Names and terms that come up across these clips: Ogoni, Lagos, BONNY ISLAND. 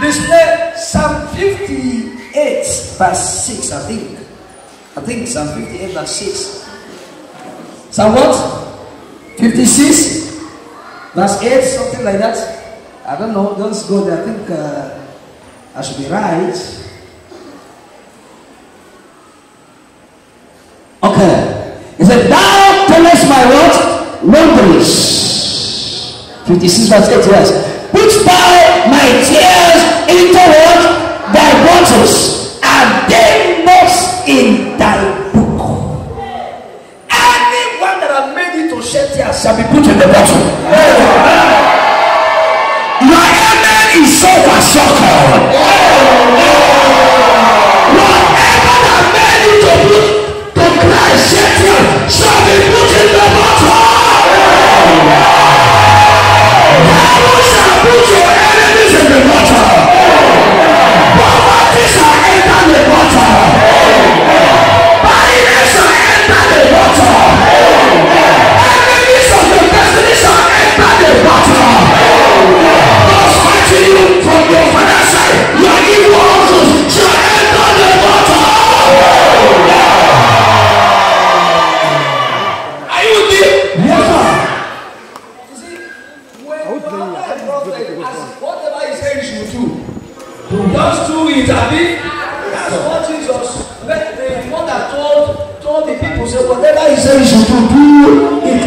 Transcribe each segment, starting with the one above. display Psalm 58 verse 6, I think. I think Psalm 58 verse 6. Psalm what? 56 verse 8, something like that. I don't know, don't go there. I think I should be right. Okay. He said, thou tellest my what? Wondrous. 56 verse 8, yes. Put by my tears into what? Thy waters, and they not in thy book. Anyone that has made it to shed tears shall be put in the bottle. Your amen is so far so cold. Whatever that made it to put to cry shed tears shall be put in the bottle. Put your enemies in the water. Poverty shall enter the water. Barrenness shall enter the water. Enemies of your destiny shall enter the water. Those fighting you from your father's side, your evil houses shall enter the water. Are you deep? Water. Just do it, I mean, that's what Jesus, when the mother told the people, say, whatever he said, you should do it.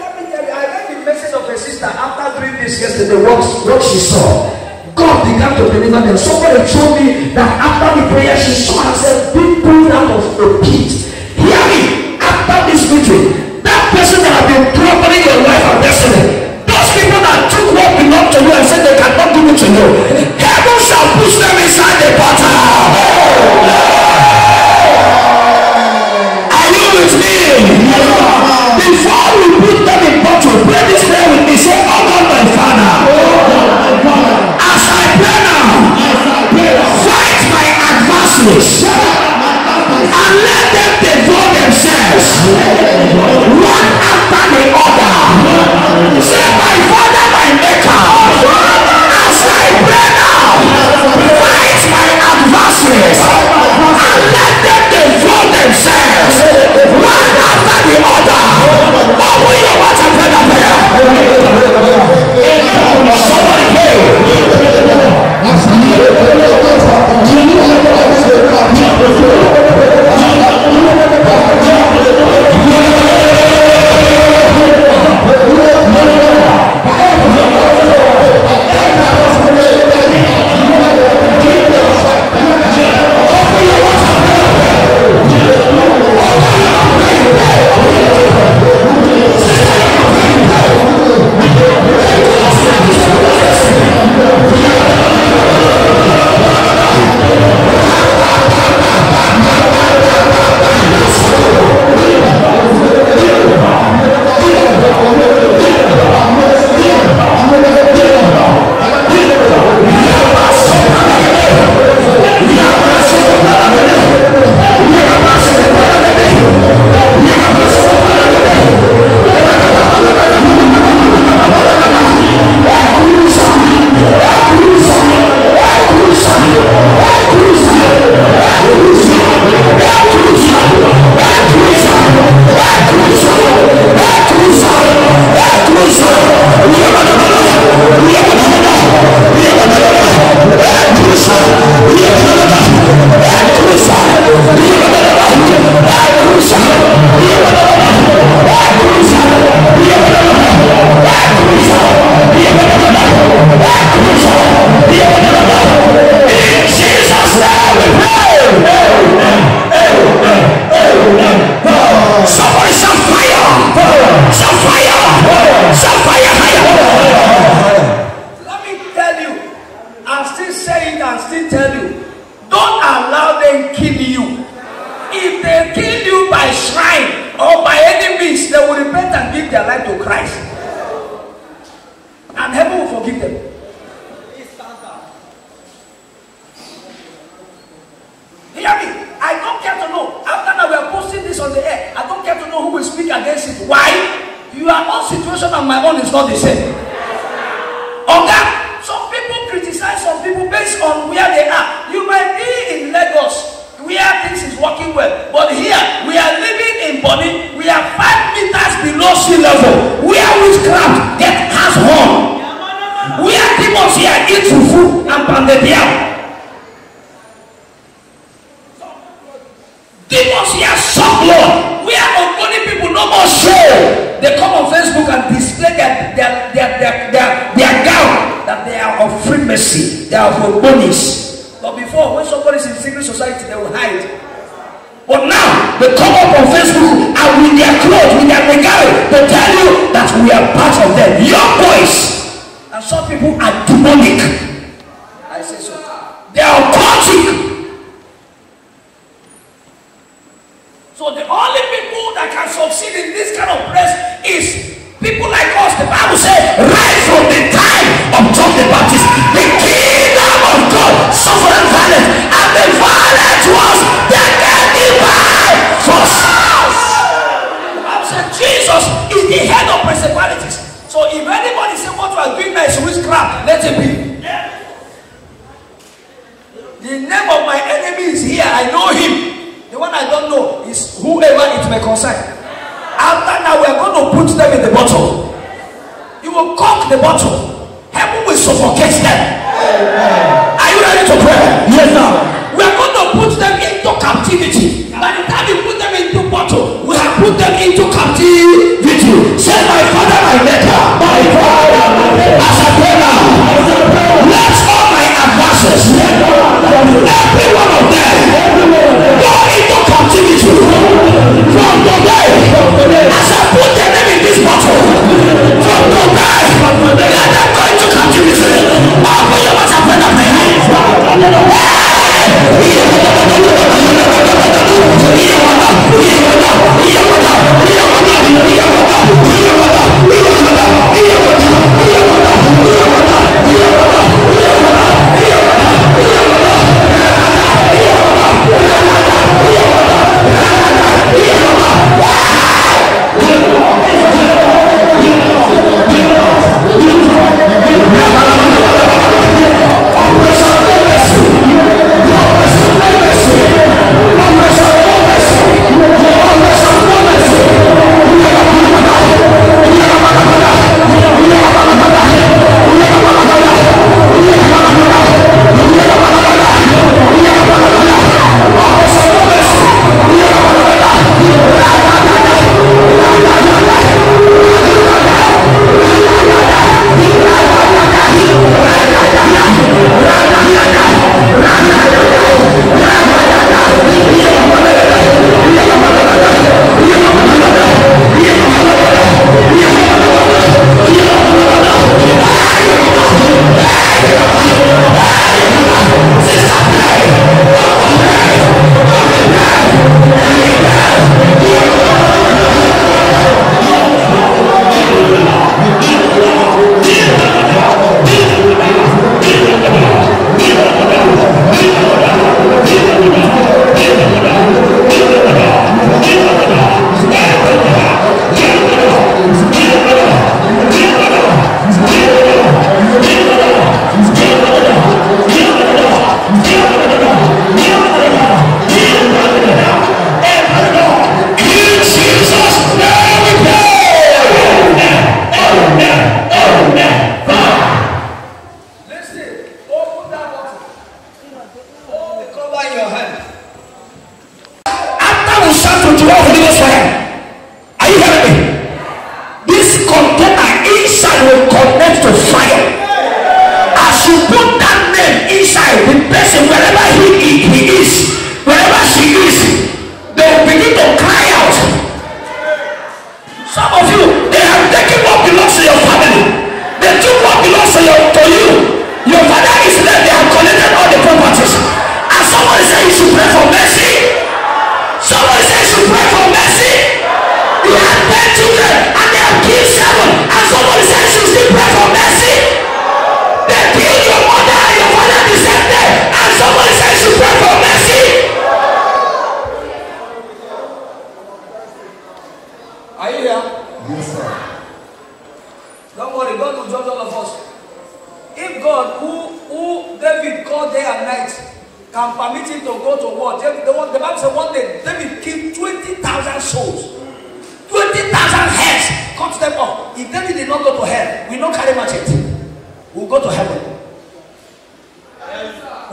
Let me tell you, I read the message of a sister after 3 days yesterday, what she saw. God began to deliver them. Somebody told me that after the prayer, she saw herself being pulled out of the pit. Hear me, after this meeting, that person that has been properly your life and destiny, people that took what belonged to you and said they cannot give it to you, heaven shall push them inside the bottle. Are you with me? Before we put them in bottle, pray this prayer with me. Say, oh God, my Father, as I pray now, fight my adversaries and let them devour themselves one after the other. Say, my Father, my Maker, as I pray now, fight my adversaries and let them devour themselves one after the other. Open your mouth and pray that prayer. Somebody pray. Not the same. Yes, okay, some people criticize, some people depends on where they are. You might be in Lagos, where things is working well, but here we are living in Bonny. We are 5 meters below sea level, where witchcraft get has horn, where demons here eat fufu and pandemia. Demons here suck blood, where Ogoni people no more show. They come on Facebook and display their gown that they are of Freemason, they are of Ogoni's. But before, when somebody is in secret society, they will hide. But now they come up on Facebook and with their clothes, with their regal, they tell you that we are part of them. Your boys and some people are demonic. I say so. They are occultic. So the only people that can succeed in this kind of place is people like us. The Bible says, right from the time of John the Baptist, the kingdom of God suffered violence, and the violence was taken by force. The Bible said Jesus is the head of principalities. So if anybody says what you are doing now is witchcraft, let it be. The name of my enemy is here. I know him. The one I don't know is whoever it may concern. After now, we are going to put them in the bottle. You will cork the bottle. Heaven will suffocate them. Amen. Are you ready to pray? Yes, now. We are going to put them into captivity. By the time you put them into bottle, we have put them into captivity. Say, my Father, my Maker, my Father, my Maker. As I pray now, let all my advances, every one of them, go into captivity from today. As I put their name in this bottle, from today, let them go into captivity. Oh, but you must have heard of me. Somebody says you should pray for mercy. And somebody says you should pray for mercy. They killed your mother and your father this day. And called day and night can permit him to go to war. The Bible said one day David killed 20,000 souls. 20,000 heads cut them off. If David did not go to hell, we don't carry much it. We'll go to heaven.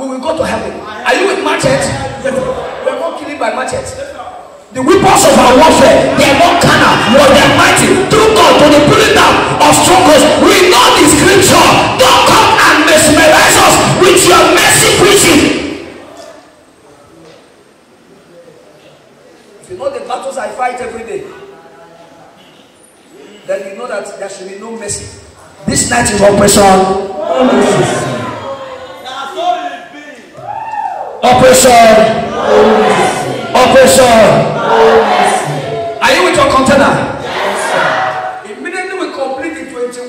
We will go to heaven. Are you with machets? We are not killing by machets. The weapons of our warfare, they are not carnal, but they are mighty through God to the pulling down of strongholds. We know the scripture. Don't come and mesmerize us with your messy preaching. If you know the battles I fight every day, then you know that there should be no mercy. This night is operation. Operation. Operation. Are you with your container? Yes, sir. Immediately we complete the 21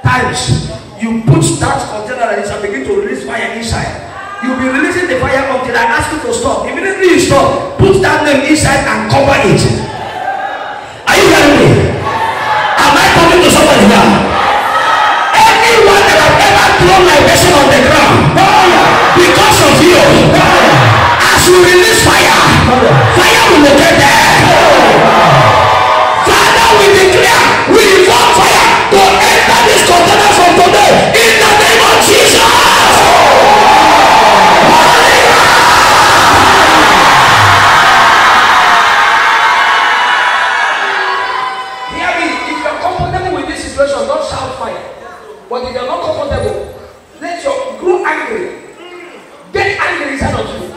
times. You put that container and it shall begin to release fire inside. You'll be releasing the fire until I ask you to stop. Immediately you stop, put that name inside and cover it. Are you hearing me? Am I talking to somebody here? Anyone that has ever thrown my vessel on the ground, because of you, as you release fire, fire will locate there. Father, we declare, we want fire to enter this container from today in the name of Jesus. Hear me, if you are comfortable with this situation, don't shout fire. But if you are not comfortable, let your grow angry. Get angry inside of you.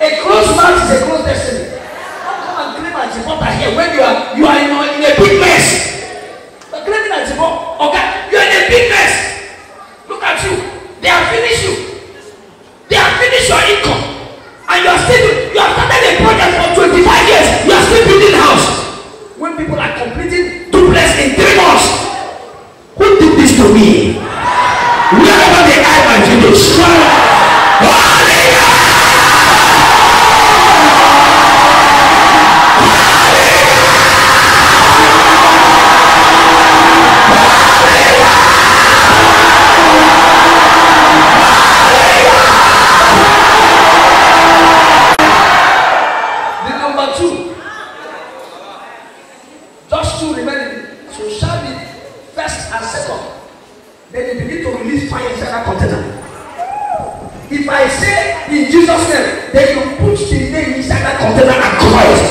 A closed mouth is a closed destiny. Don't come and claim and support that here when you are in a big mess. But claiming and support, okay? You are in a big mess. Look at you. They have finished you. They have finished your income. And you have started a project for 25 years. You are still building house. When people are completing duplex in 3 months. Who did this to me? Wherever they are, my village. If I say in Jesus' name, then you put the name inside that container and cover it.